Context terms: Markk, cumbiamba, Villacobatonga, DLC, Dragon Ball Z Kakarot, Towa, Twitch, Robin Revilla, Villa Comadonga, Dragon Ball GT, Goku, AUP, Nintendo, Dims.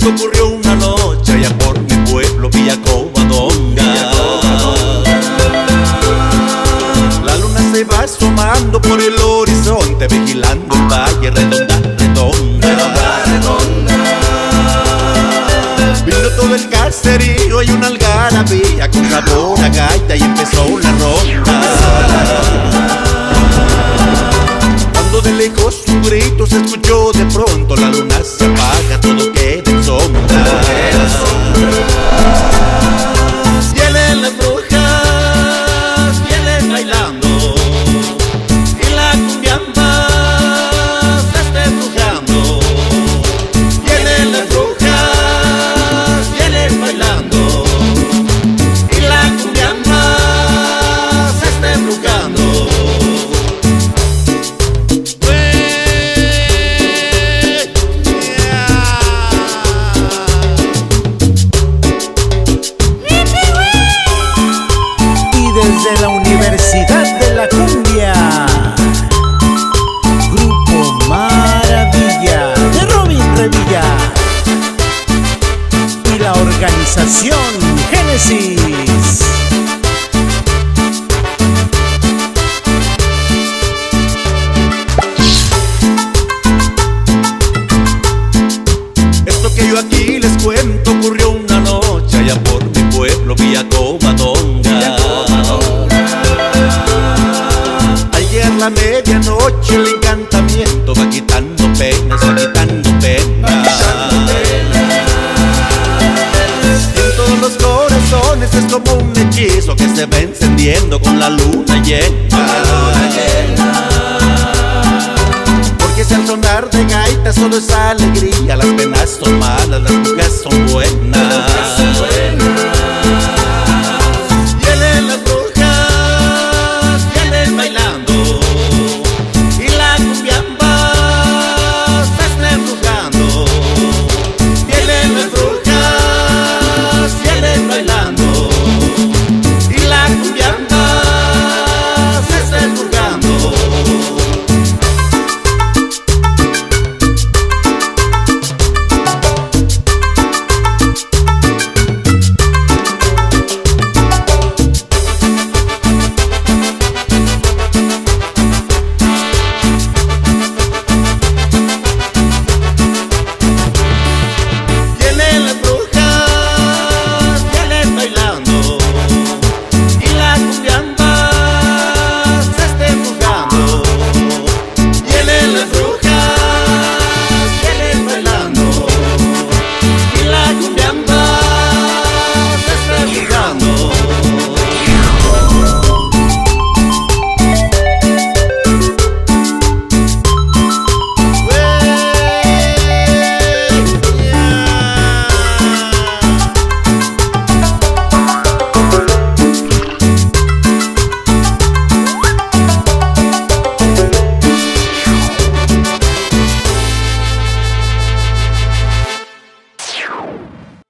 que ocurrió una noche allá por mi pueblo, Villa Comadonga. La luna se va asomando por el horizonte, vigilando el valle, redonda, redonda. Vino todo el caserío y una algarabía con sabor a gaita, y empezó una ronda. De lejos un grito se escuchó de pronto, la luna se apaga, todo queda en sombra. Vienen las brujas, vienen bailando, y la cumbiamba se está brujando. Vienen las brujas, vienen bailando, y la cumbiamba se está brujando. De la Universidad de la Cumbia, Grupo Maravilla de Robin Revilla y la organización Génesis. Esto que yo aquí les cuento ocurrió una noche allá por mi pueblo, Villacobatonga. A la medianoche el encantamiento va quitando penas, va quitando penas. En todos los corazones es como un hechizo que se va encendiendo con la luna llena. Porque si al sonar de gaita solo es alegría, las penas son malas, las brujas son buenas.